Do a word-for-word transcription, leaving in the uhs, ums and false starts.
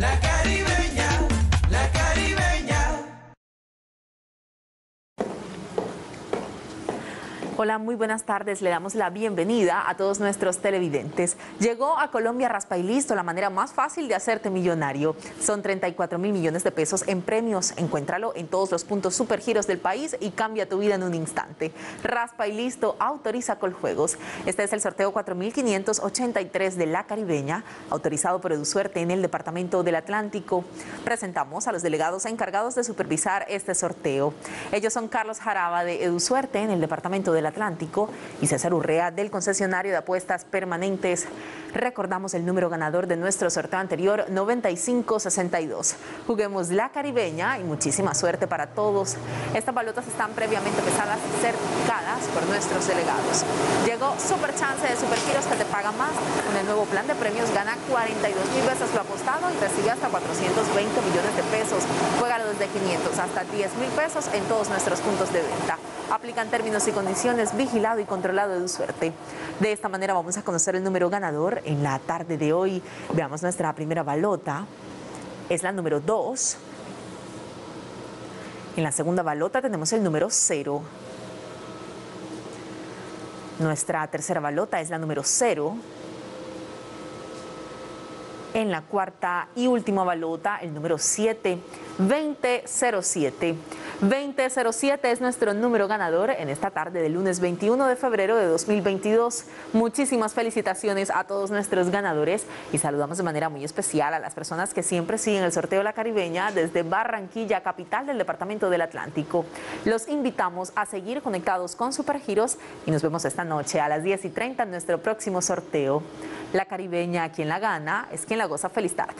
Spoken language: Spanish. La Caribeña, La Caribeña. Hola, muy buenas tardes. Le damos la bienvenida a todos nuestros televidentes. Llegó a Colombia Raspa y Listo, la manera más fácil de hacerte millonario. Son treinta y cuatro mil millones de pesos en premios. Encuéntralo en todos los puntos Super Giros del país y cambia tu vida en un instante. Raspa y Listo autoriza Coljuegos. Este es el sorteo cuatro mil quinientos ochenta y tres de La Caribeña, autorizado por Edu Suerte en el Departamento del Atlántico. Presentamos a los delegados encargados de supervisar este sorteo. Ellos son Carlos Jaraba de Edu Suerte en el Departamento del Atlántico y César Urrea del concesionario de apuestas permanentes. Recordamos el número ganador de nuestro sorteo anterior, noventa y cinco sesenta y dos. Juguemos La Caribeña y muchísima suerte para todos. Estas balotas están previamente pesadas, cercadas por nuestros delegados. Llegó Super Chance de Super Giros, que te paga más. Con el nuevo plan de premios gana cuarenta y dos mil veces lo apostado y recibe hasta cuatrocientos veinte millones de pesos. Juégalo desde quinientos hasta diez mil pesos en todos nuestros puntos de venta. Aplican términos y condiciones, vigilado y controlado de Suerte. De esta manera vamos a conocer el número ganador en la tarde de hoy. Veamos nuestra primera balota. Es la número dos. En la segunda balota tenemos el número cero. Nuestra tercera balota es la número cero. En la cuarta y última balota, el número siete, veinte cero siete. veinte cero siete es nuestro número ganador en esta tarde del lunes veintiuno de febrero de dos mil veintidós. Muchísimas felicitaciones a todos nuestros ganadores y saludamos de manera muy especial a las personas que siempre siguen el sorteo La Caribeña desde Barranquilla, capital del Departamento del Atlántico. Los invitamos a seguir conectados con Super Giros y nos vemos esta noche a las diez y treinta en nuestro próximo sorteo. La Caribeña, quien la gana, es quien la goza. Feliz tarde.